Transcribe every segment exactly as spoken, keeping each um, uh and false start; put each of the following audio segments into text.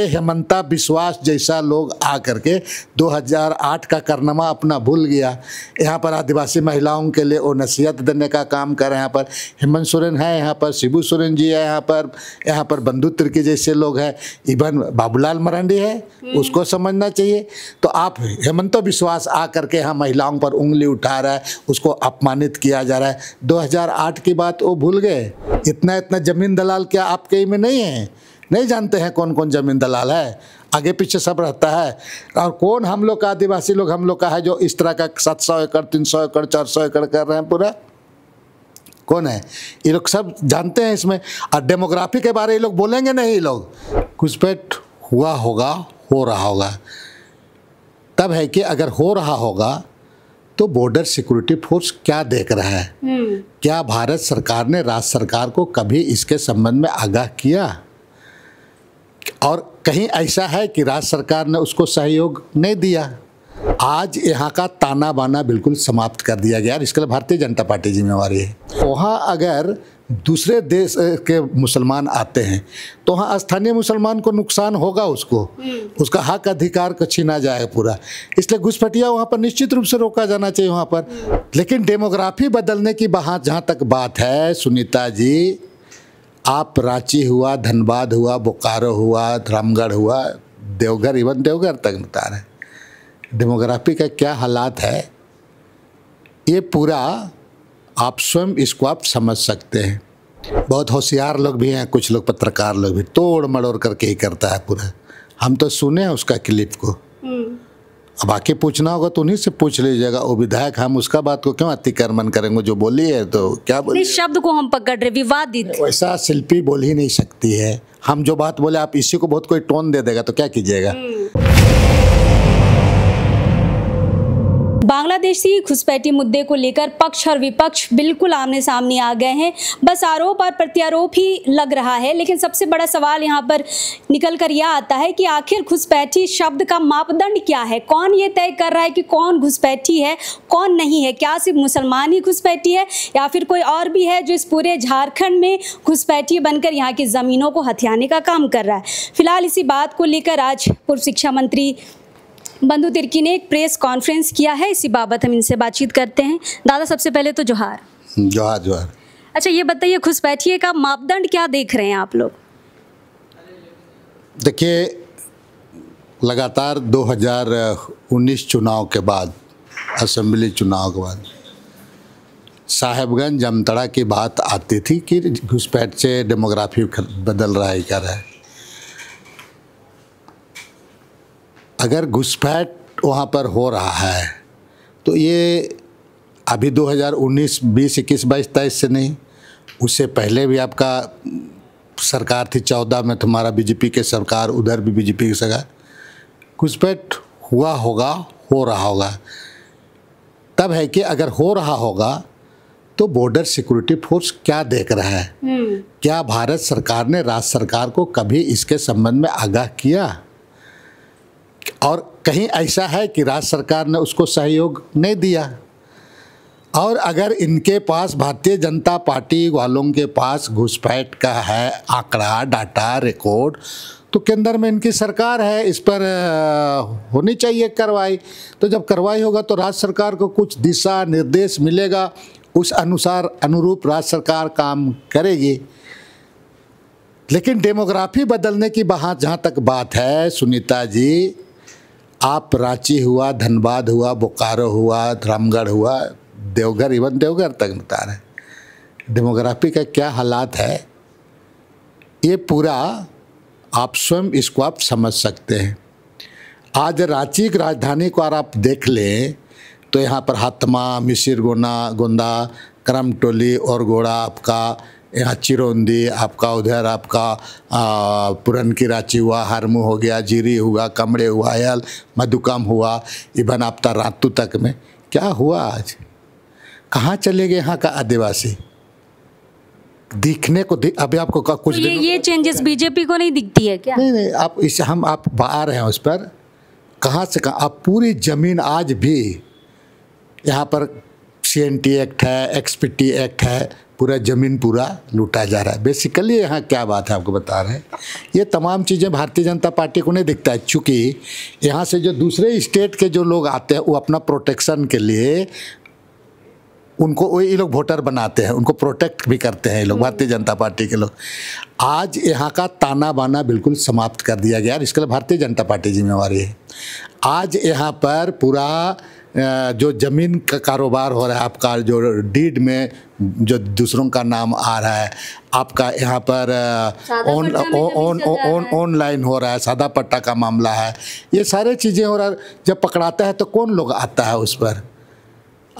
हेमंत विश्वास जैसा लोग आ करके दो हज़ार आठ का कारनामा अपना भूल गया। यहाँ पर आदिवासी महिलाओं के लिए वो नसीहत देने का काम कर रहे हैं। यहाँ पर हेमंत सोरेन है, यहाँ पर शिबू सोरेन जी है, यहाँ पर यहाँ पर बंधु तिर्की जैसे लोग हैं, इवन बाबूलाल मरांडी है, उसको समझना चाहिए। तो आप हेमंत विश्वास आ करके यहाँ महिलाओं पर उंगली उठा रहा है, उसको अपमानित किया जा रहा है। दो हज़ार आठ की बात वो भूल गए। इतना इतना ज़मीन दलाल क्या आपके ही में नहीं है? नहीं जानते हैं कौन कौन जमीन दलाल है? आगे पीछे सब रहता है। और कौन हम लोग का आदिवासी लोग हम लोग का है जो इस तरह का सात सौ एकड़ तीन सौ एकड़ चार सौ एकड़ कर रहे हैं? पूरा कौन है? ये लोग सब जानते हैं इसमें। और डेमोग्राफी के बारे में ये लोग बोलेंगे नहीं। ये लोग घुसपैठ हुआ होगा, हो रहा होगा, तब है कि अगर हो रहा होगा तो बॉर्डर सिक्योरिटी फोर्स क्या देख रहा है? क्या भारत सरकार ने राज्य सरकार को कभी इसके संबंध में आगाह किया? और कहीं ऐसा है कि राज्य सरकार ने उसको सहयोग नहीं दिया? आज यहाँ का ताना बाना बिल्कुल समाप्त कर दिया गया और इसके लिए भारतीय जनता पार्टी जिम्मेवारी है। वहाँ अगर दूसरे देश के मुसलमान आते हैं तो वहाँ स्थानीय मुसलमान को नुकसान होगा, उसको उसका हक अधिकार को छीना जाए पूरा। इसलिए घुसपैठिया वहाँ पर निश्चित रूप से रोका जाना चाहिए वहाँ पर। लेकिन डेमोग्राफी बदलने की बात जहाँ तक बात है, सुनीता जी, आप रांची हुआ, धनबाद हुआ, बोकारो हुआ, रामगढ़ हुआ, देवघर, इवन देवघर तक बता रहे, डेमोग्राफी का क्या हालात है ये पूरा आप स्वयं इसको आप समझ सकते हैं। बहुत होशियार लोग भी हैं, कुछ लोग पत्रकार लोग भी तोड़ मड़ोड़ करके ही करता है पूरा। हम तो सुने हैं उसका क्लिप को, अब आके पूछना होगा तो उन्हीं से पूछ लीजिएगा। वो विधायक, हम उसका बात को क्यों अतिक्रमण करेंगे? जो बोली है तो क्या बोली, शब्द को हम पकड़ रहे, विवादित, वैसा शिल्पी बोल ही नहीं सकती है। हम जो बात बोले आप इसी को बहुत कोई टोन दे देगा तो क्या कीजिएगा? बांग्लादेशी घुसपैठी मुद्दे को लेकर पक्ष और विपक्ष बिल्कुल आमने सामने आ गए हैं। बस आरोप और प्रत्यारोप ही लग रहा है। लेकिन सबसे बड़ा सवाल यहाँ पर निकल कर यह आता है कि आखिर घुसपैठी शब्द का मापदंड क्या है? कौन ये तय कर रहा है कि कौन घुसपैठी है, कौन नहीं है? क्या सिर्फ मुसलमान ही घुसपैठी है या फिर कोई और भी है जो इस पूरे झारखंड में घुसपैठी बनकर यहाँ की ज़मीनों को हथियाने का काम कर रहा है? फिलहाल इसी बात को लेकर आज पूर्व शिक्षा मंत्री बंधु तिर्की ने एक प्रेस कॉन्फ्रेंस किया है। इसी बाबत हम इनसे बातचीत करते हैं। दादा, सबसे पहले तो जोहार जोहार जोहार अच्छा, ये बताइए घुसपैठिए का मापदंड क्या देख रहे हैं आप लोग? देखिए, लगातार दो हज़ार उन्नीस चुनाव के बाद, असेंबली चुनाव के बाद साहेबगंज जमतड़ा की बात आती थी कि घुसपैठ से डेमोग्राफी बदल रहा है, क्या रहा है। अगर घुसपैठ वहाँ पर हो रहा है तो ये अभी दो हज़ार उन्नीस बीस इक्कीस बाईस तेईस से नहीं, उससे पहले भी आपका सरकार थी। चौदह में तुम्हारा बीजेपी के सरकार, उधर भी बीजेपी की सरकार। घुसपैठ हुआ होगा, हो रहा होगा, तब है कि अगर हो रहा होगा तो बॉर्डर सिक्योरिटी फोर्स क्या देख रहा है? क्या भारत सरकार ने राज्य सरकार को कभी इसके संबंध में आगाह किया? और कहीं ऐसा है कि राज्य सरकार ने उसको सहयोग नहीं दिया? और अगर इनके पास, भारतीय जनता पार्टी वालों के पास घुसपैठ का है आंकड़ा, डाटा, रिकॉर्ड, तो केंद्र में इनकी सरकार है, इस पर होनी चाहिए कार्रवाई। तो जब कार्रवाई होगा तो राज्य सरकार को कुछ दिशा निर्देश मिलेगा, उस अनुसार अनुरूप राज्य सरकार काम करेगी। लेकिन डेमोग्राफी बदलने की बात जहाँ तक बात है, सुनीता जी, आप रांची हुआ, धनबाद हुआ, बोकारो हुआ, रामगढ़ हुआ, देवघर, इवन देवघर तक बता रहे, डेमोग्राफी का क्या हालात है ये पूरा आप स्वयं इसको आप समझ सकते हैं। आज रांची की राजधानी को अगर आप देख लें तो यहाँ पर हातमा, मिसिर गोना, गोंदा, करमटोली और गोड़ा आपका, यहाँ चिरौंदी आपका, उधर आपका पुरन की रांची हुआ, हारमू हो गया, जीरी हुआ, कमड़े हुआ, यल मधुकाम हुआ, इवन आपका रातू तक में क्या हुआ? आज कहाँ चले गए यहाँ का आदिवासी? दिखने को दिख, अभी आपको कुछ तो ये, ये चेंजेस बीजेपी को नहीं दिखती है क्या? नहीं नहीं, आप इस हम आप बाहर हैं उस पर। कहाँ से कहाँ आप पूरी ज़मीन आज भी यहाँ पर सी एन टी एक्ट है, एक्स पी टी एक्ट है, पूरा ज़मीन पूरा लूटा जा रहा है। बेसिकली यहाँ क्या बात है आपको बता रहे हैं, ये तमाम चीज़ें भारतीय जनता पार्टी को नहीं दिखता है, चूँकि यहाँ से जो दूसरे स्टेट के जो लोग आते हैं वो अपना प्रोटेक्शन के लिए उनको वो ये लोग वोटर बनाते हैं, उनको प्रोटेक्ट भी करते हैं ये लोग, भारतीय जनता पार्टी के लोग। आज यहाँ का ताना बाना बिल्कुल समाप्त कर दिया गया और इसके लिए भारतीय जनता पार्टी जिम्मेवारी है। आज यहाँ पर पूरा जो ज़मीन का कारोबार हो रहा है, आपका जो डीड में जो दूसरों का नाम आ रहा है, आपका यहाँ पर ऑन ऑन ऑन ऑनलाइन हो रहा है, सादा पट्टा का मामला है, ये सारे चीज़ें हो रहा है। जब पकड़ाता है तो कौन लोग आता है उस पर?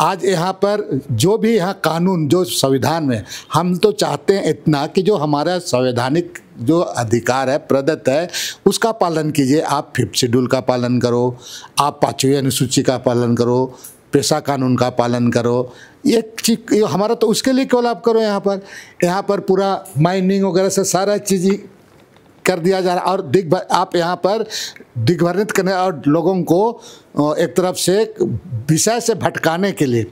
आज यहाँ पर जो भी यहाँ कानून जो संविधान में, हम तो चाहते हैं इतना कि जो हमारा संवैधानिक जो अधिकार है प्रदत्त है उसका पालन कीजिए। आप फिफ्थ शेड्यूल का पालन करो, आप पाँचवीं अनुसूची का पालन करो, पेशा कानून का पालन करो, ये चीज हमारा तो उसके लिए केवल आप करो। यहाँ पर यहाँ पर पूरा माइनिंग वगैरह से सारा चीज़ कर दिया जा रहा है और दिग्भ आप यहाँ पर दिग्भ्रमित करने और लोगों को एक तरफ से विषय से भटकाने के लिए।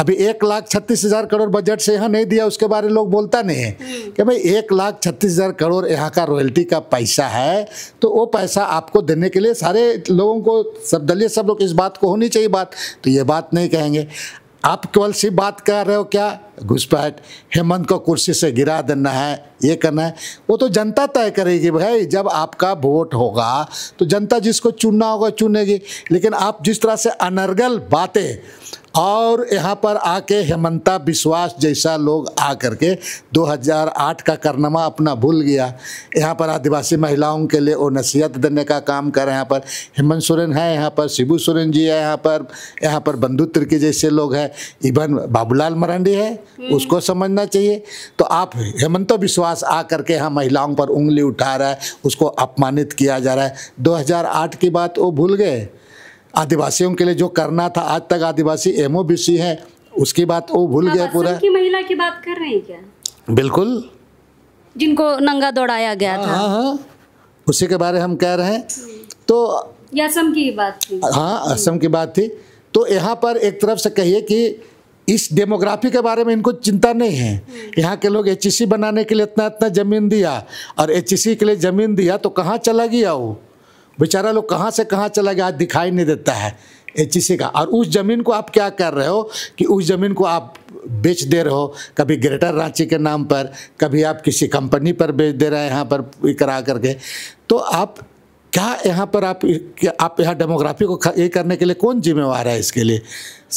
अभी एक लाख छत्तीस हज़ार करोड़ बजट से यहाँ नहीं दिया, उसके बारे में लोग बोलता नहीं है कि भाई एक लाख छत्तीस हज़ार करोड़ यहाँ का रॉयल्टी का पैसा है, तो वो पैसा आपको देने के लिए सारे लोगों को सब दलिए सब लोग इस बात को होनी चाहिए बात, तो ये बात नहीं कहेंगे। आप केवल सी बात कर रहे हो क्या, घुसपैठ, हेमंत को कुर्सी से गिरा देना है, ये करना है, वो तो जनता तय करेगी भाई। जब आपका वोट होगा तो जनता जिसको चुनना होगा चुनेगी, लेकिन आप जिस तरह से अनर्गल बातें और यहाँ पर आके हेमंत विश्वास जैसा लोग आ करके दो हज़ार आठ का कारनामा अपना भूल गया। यहाँ पर आदिवासी महिलाओं के लिए वो नसीहत देने का काम कर रहे हैं। यहाँ पर हेमंत सोरेन है, यहाँ पर शिबू सोरेन जी है, यहाँ पर यहाँ पर बंधु तिर्की जैसे लोग हैं, इवन बाबूलाल मरांडी है, उसको समझना चाहिए। तो आप हेमंत विश्वास आ करके यहाँ महिलाओं पर उंगली उठा रहा है, उसको अपमानित किया जा रहा है। दो हज़ार आठ की बात वो भूल गए, आदिवासियों के लिए जो करना था, आज तक आदिवासी एमओबीसी हैं उसकी बात वो भूल गए पूरा। की महिला की बात कर रहे हैं क्या? बिल्कुल, जिनको नंगा दौड़ाया गया था। हाँ हाँ, उसी के बारे हम कह रहे हैं। तो असम की बात थी। हाँ, असम की बात थी। तो यहाँ पर एक तरफ से कहिए कि इस डेमोग्राफी के बारे में इनको चिंता नहीं है। यहाँ के लोग एच ई सी बनाने के लिए इतना इतना ज़मीन दिया और एच ई सी के लिए ज़मीन दिया तो कहाँ चला गया वो बेचारा लोग, कहाँ से कहाँ चला गया, आज दिखाई नहीं देता है एच ई सी का। और उस ज़मीन को आप क्या कर रहे हो कि उस ज़मीन को आप बेच दे रहे हो, कभी ग्रेटर रांची के नाम पर, कभी आप किसी कंपनी पर बेच दे रहे हैं यहाँ पर करा करके। तो आप क्या यहाँ पर आप आप यहाँ डेमोग्राफी को ये करने के लिए कौन जिम्मेवार है? इसके लिए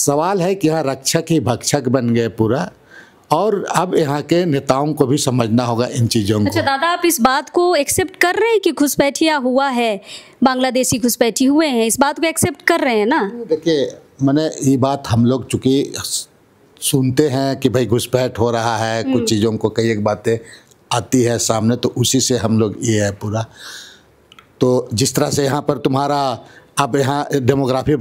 सवाल है कि यहाँ रक्षक ही भक्षक बन गए पूरा, और अब यहाँ के नेताओं को भी समझना होगा इन चीज़ों को। अच्छा दादा, आप इस बात को एक्सेप्ट कर रहे हैं कि घुसपैठिया हुआ है, बांग्लादेशी घुसपैठी हुए हैं, इस बात को एक्सेप्ट कर रहे हैं ना? देखिए मैंने ये बात हम लोग चूँकि सुनते हैं कि भाई घुसपैठ हो रहा है, कुछ चीज़ों को कई एक बातें आती है सामने, तो उसी से हम लोग ये है पूरा। तो जिस तरह से यहाँ पर तुम्हारा अब यहाँ डेमोग्राफी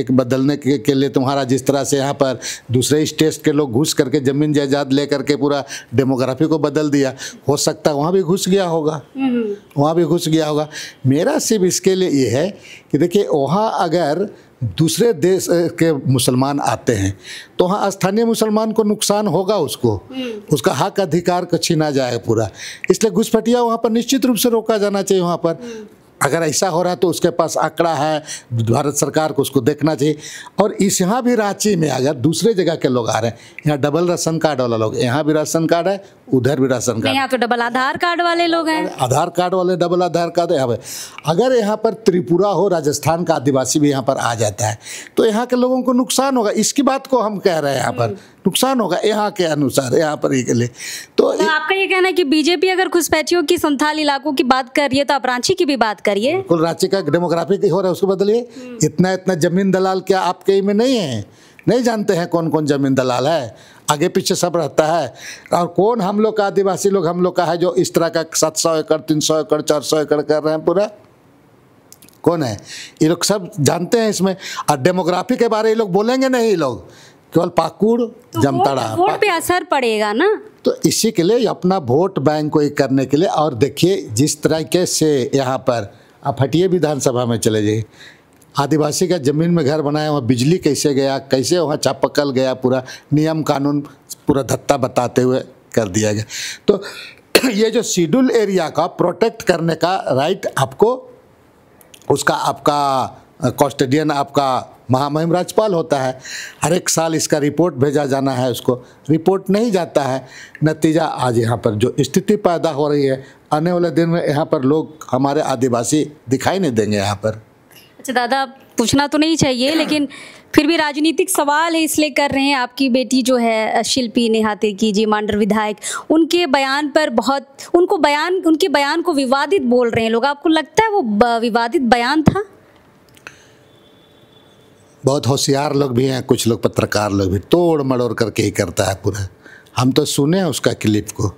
एक बदलने के, के लिए तुम्हारा जिस तरह से यहाँ पर दूसरे स्टेट के लोग घुस करके ज़मीन जायदाद ले करके पूरा डेमोग्राफी को बदल दिया, हो सकता है वहाँ भी घुस गया होगा, वहाँ भी घुस गया होगा। मेरा सिर्फ इसके लिए ये है कि देखिए वहाँ अगर दूसरे देश के मुसलमान आते हैं तो वहाँ स्थानीय मुसलमान को नुकसान होगा, उसको उसका हक अधिकार को छीना जाएगा पूरा। इसलिए घुसपैठिया वहाँ पर निश्चित रूप से रोका जाना चाहिए। वहाँ पर अगर ऐसा हो रहा है तो उसके पास आंकड़ा है, भारत सरकार को उसको देखना चाहिए। और इस यहाँ भी रांची में अगर दूसरे जगह के लोग आ रहे हैं, यहाँ डबल राशन कार्ड वाला लोग, यहाँ भी राशन कार्ड है, उधर भी राशन कार्ड, यहाँ तो डबल आधार कार्ड वाले लोग हैं, आधार कार्ड वाले डबल आधार कार्ड है यहाँ पर। अगर यहाँ पर त्रिपुरा हो, राजस्थान का आदिवासी भी यहाँ पर आ जाता है तो यहाँ के लोगों को नुकसान होगा, इसकी बात को हम कह रहे हैं। यहाँ पर नुकसान होगा यहाँ के अनुसार, यहाँ पर के लिए। तो आपका ये कहना है कि बीजेपी अगर घुसपैठियों की, संथाल इलाकों की बात कर रही है तो आप रांची की भी बात करिए। बिल्कुल, रांची का डेमोग्राफी हो रहा है उसको बदलिए। इतना इतना जमीन दलाल क्या आपके में नहीं है? नहीं जानते हैं कौन कौन जमीन दलाल है, आगे पीछे सब रहता है। और कौन हम लोग का आदिवासी लोग हम लोग का है जो इस तरह का सात सौ एकड़ तीन सौ एकड़ चार सौ एकड़ कर रहे हैं पूरा? कौन है? ये लोग सब जानते हैं इसमें। और डेमोग्राफी के बारे में ये लोग बोलेंगे नहीं, ये लोग केवल पाकुड़ तो जमतड़ा वोट पे असर पड़ेगा ना। तो इसी के लिए अपना वोट बैंक को एक करने के लिए। और देखिए जिस तरीके से यहाँ पर आप हटिए विधानसभा में चले जाइए, आदिवासी का ज़मीन में घर बनाया, वहाँ बिजली कैसे गया, कैसे वहाँ चापकल गया, पूरा नियम कानून पूरा धत्ता बताते हुए कर दिया गया। तो ये जो शेड्यूल एरिया का प्रोटेक्ट करने का राइट आपको उसका आपका कॉस्टेडियन आपका महामहिम राज्यपाल होता है। हर एक साल इसका रिपोर्ट भेजा जाना है, उसको रिपोर्ट नहीं जाता है। नतीजा आज यहाँ पर जो स्थिति पैदा हो रही है, आने वाले दिन में यहाँ पर लोग हमारे आदिवासी दिखाई नहीं देंगे यहाँ पर। अच्छा दादा, पूछना तो नहीं चाहिए लेकिन फिर भी राजनीतिक सवाल है इसलिए कर रहे हैं। आपकी बेटी जो है शिल्पी नेहाते की जी मांडर विधायक, उनके बयान पर बहुत उनको बयान उनके बयान को विवादित बोल रहे हैं लोग। आपको लगता है वो विवादित बयान था? बहुत होशियार लोग भी हैं, कुछ लोग पत्रकार लोग भी तोड़ मड़ोड़ करके ही करता है पूरा। हम तो सुने हैं उसका क्लिप को,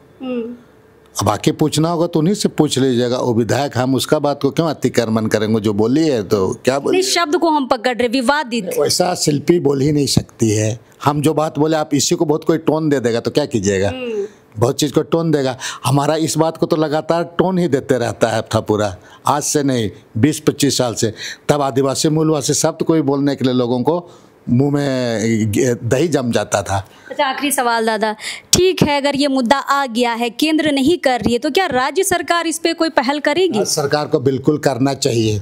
अब आके पूछना होगा तो उन्हीं से पूछ लीजिएगा। वो विधायक, हम उसका बात को क्यों अतिक्रमण करेंगे? जो बोली है तो क्या बोली, शब्द को हम पकड़ रहे विवादित, वैसा शिल्पी बोल ही नहीं सकती है। हम जो बात बोले, आप इसी को बहुत कोई टोन दे देगा तो क्या कीजिएगा, बहुत चीज़ को टोन देगा। हमारा इस बात को तो लगातार टोन ही देते रहता है था पूरा, आज से नहीं बीस पच्चीस साल से। तब आदिवासी मूलवासी शब्द कोई बोलने के लिए लोगों को मुंह में दही जम जाता था। अच्छा आखिरी सवाल दादा, ठीक है अगर ये मुद्दा आ गया है, केंद्र नहीं कर रही है, तो क्या राज्य सरकार इस पर कोई पहल करेगी? सरकार को बिल्कुल करना चाहिए,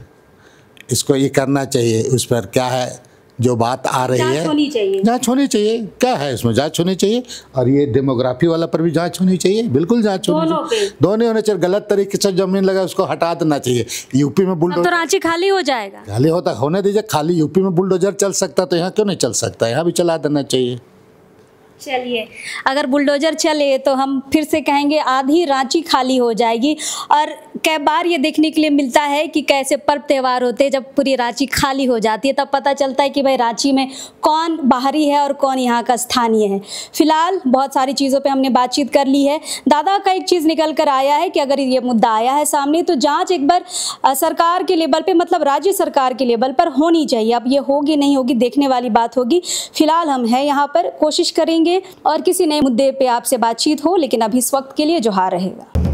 इसको ये करना चाहिए। उस पर क्या है जो बात आ रही है, जांच होनी चाहिए, जांच होनी चाहिए। क्या है इसमें, जांच होनी चाहिए। और ये डेमोग्राफी वाला पर भी जांच होनी चाहिए, बिल्कुल जांच होनी चाहिए, दोनों होने चाहिए। गलत तरीके से जमीन लगा उसको हटा देना चाहिए। यूपी में बुलडोजर तो रांची खाली हो जाएगा, खाली होता होने दीजिए खाली। यूपी में बुलडोजर चल सकता तो यहाँ क्यों नहीं चल सकता, यहाँ भी चला देना चाहिए। चलिए, अगर बुलडोजर चले तो हम फिर से कहेंगे आधी रांची खाली हो जाएगी। और कई बार ये देखने के लिए मिलता है कि कैसे पर्व त्यौहार होते हैं, जब पूरी रांची खाली हो जाती है तब पता चलता है कि भाई रांची में कौन बाहरी है और कौन यहाँ का स्थानीय है। फिलहाल बहुत सारी चीज़ों पे हमने बातचीत कर ली है। दादा का एक चीज़ निकल कर आया है कि अगर ये मुद्दा आया है सामने तो जाँच एक बार सरकार के लेवल पर, मतलब राज्य सरकार के लेवल पर होनी चाहिए। अब ये होगी नहीं होगी देखने वाली बात होगी। फिलहाल हम हैं यहाँ पर, कोशिश करेंगे और किसी नए मुद्दे पे आपसे बातचीत हो, लेकिन अभी इस वक्त के लिए जोहार रहेगा।